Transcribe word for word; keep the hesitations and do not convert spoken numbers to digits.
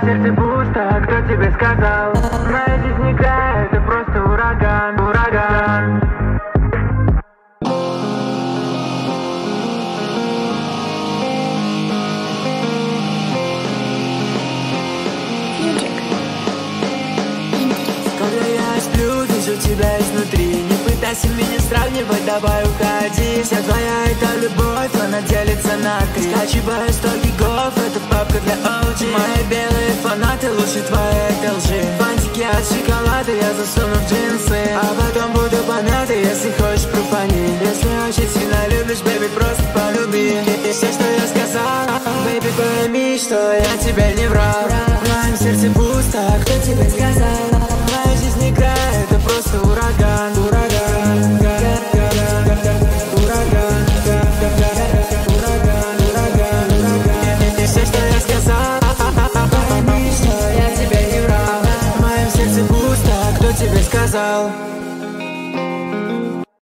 твоем сердце пусто, кто тебе сказал? Моя жизненькая, это просто ураган, ураган. Когда я сплю, вижу тебя изнутри. Не пытайся меня сравнивать, давай уходи. Вся твоя эта любовь, она делится на три. Скачиваю сто гигов, это папка для о джи. Мои белые фанаты лучше твоей этой лжи. Фантики от шоколада я засуну в джинсы, а потом буду помятый, если хочешь профани. Если очень сильно любишь, бэби, просто полюби. И все, что я сказал, бэби, пойми, что я тебя не врал. В моем сердце пусто, кто тебе сказал? Моя жизнь играет, это просто ураган, ураган, ураган, ураган, ураган, ураган, ураган. И все, что я сказал, пойми, что я тебя не врал. В моем сердце пусто, кто тебе сказал?